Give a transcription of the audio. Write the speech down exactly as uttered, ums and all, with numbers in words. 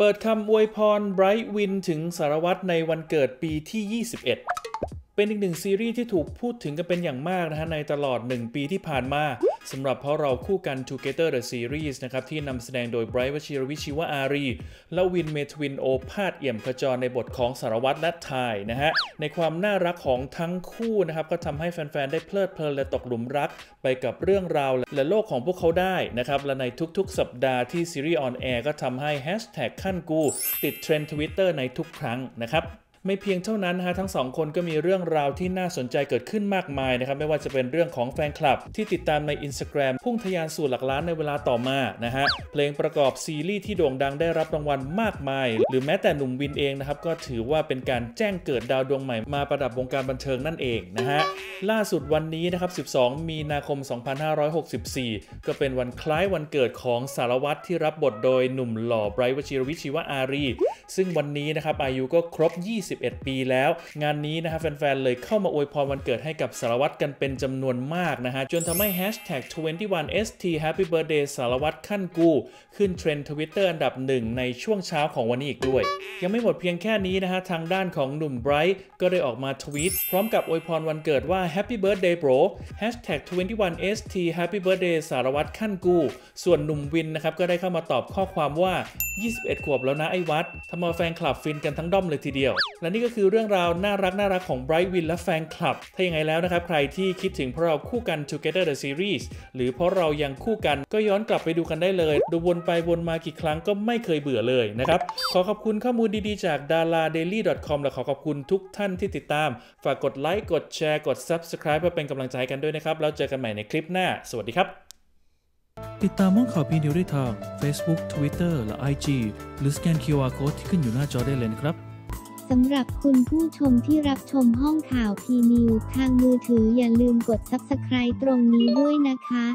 เปิดคำอวยพรไบรท์วินถึงสารวัตรในวันเกิดปีที่ ยี่สิบเอ็ด เป็นอีกหนึ่งซีรีส์ที่ถูกพูดถึงกันเป็นอย่างมากนะฮะในตลอดหนึ่งปีที่ผ่านมาสำหรับเพราะเราคู่กัน Together the Series นะครับที่นำแสดงโดยไบรท์ วชิรวิชชีวอารีและวิน เมธวิน โอภาสเอี่ยมขจรในบทของสารวัตรและทายนะฮะในความน่ารักของทั้งคู่นะครับก็ทำให้แฟนๆได้เพลิดเพลินและตกหลุมรักไปกับเรื่องราวและโลกของพวกเขาได้นะครับและในทุกๆสัปดาห์ที่ซีรีส์ออนแอร์ก็ทำให้แฮชแท็กขั้นกูติดเทรนด์ Twitter ในทุกครั้งนะครับไม่เพียงเท่านั้นฮะทั้งสองคนก็มีเรื่องราวที่น่าสนใจเกิดขึ้นมากมายนะครับไม่ว่าจะเป็นเรื่องของแฟนคลับที่ติดตามใน Instagram พุ่งทะยานสู่หลักล้านในเวลาต่อมานะฮะเพลงประกอบซีรีส์ที่โด่งดังได้รับรางวัลมากมายหรือแม้แต่หนุ่มวินเองนะครับก็ถือว่าเป็นการแจ้งเกิดดาวดวงใหม่มาประดับวงการบันเทิงนั่นเองนะฮะล่าสุดวันนี้นะครับสิบสองมีนาคมสองพันห้าร้อยหกสิบสี่ก็เป็นวันคล้ายวันเกิดของสารวัตรที่รับบทโดยหนุ่มหล่อไบรท์ วชิรวิชชีวอารีซึ่งวันนี้นะครับอายุก็ครบยี่สิบเอ็ดปีแล้วงานนี้นะฮะแฟนๆเลยเข้ามาอวยพรวันเกิดให้กับสารวัตรกันเป็นจำนวนมากนะฮะจนทำให้ hashtag ทเวนตี้วัน เอส ที Happy Birthday สารวัตรขั้นกูขึ้นเทรนด์ Twitter อันดับหนึ่งในช่วงเช้าของวันนี้อีกด้วยยังไม่หมดเพียงแค่นี้นะฮะทางด้านของหนุ่มไบรท์ก็ได้ออกมาทวีตพร้อมกับอวยพรวันเกิดว่า Happy Birthday Bro แฮชแท็ก ทเวนตี้วัน เอส ที Happy Birthday สารวัตรขั้นกูส่วนหนุ่มวินนะครับก็ได้เข้ามาตอบข้อความว่ายี่สิบเอ็ดขวบแล้วนะไอ้วัดทำเอาแฟนคลับฟินกันทั้งด้อมเลยทีเดียวและนี่ก็คือเรื่องราวน่ารักน่ารักของไบรท์วินและแฟนคลับถ้าอย่างไรแล้วนะครับใครที่คิดถึงเพราะเราคู่กัน Together the Series หรือเพราะเรายังคู่กันก็ย้อนกลับไปดูกันได้เลยดูวนไปวนมากี่ครั้งก็ไม่เคยเบื่อเลยนะครับขอขอบคุณข้อมูลดีๆจาก ดาราเดลี่ ดอท คอม และขอขอบคุณทุกท่านที่ติดตามฝากกดไลค์กดแชร์กด ซับสไครบ์ เพื่อเป็นกำลังใจกันด้วยนะครับแล้วเจอกันใหม่ในคลิปหน้าสวัสดีครับติดตามห้องข่าวพีนิวได้ทาง Facebook Twitter และ ไอ จี หรือสแกน คิว อาร์ Code ที่ขึ้นอยู่หน้าจอได้เลยนะครับสำหรับคุณผู้ชมที่รับชมห้องข่าวพีนิวทางมือถืออย่าลืมกด ซับสไครบ์ ตรงนี้ด้วยนะคะ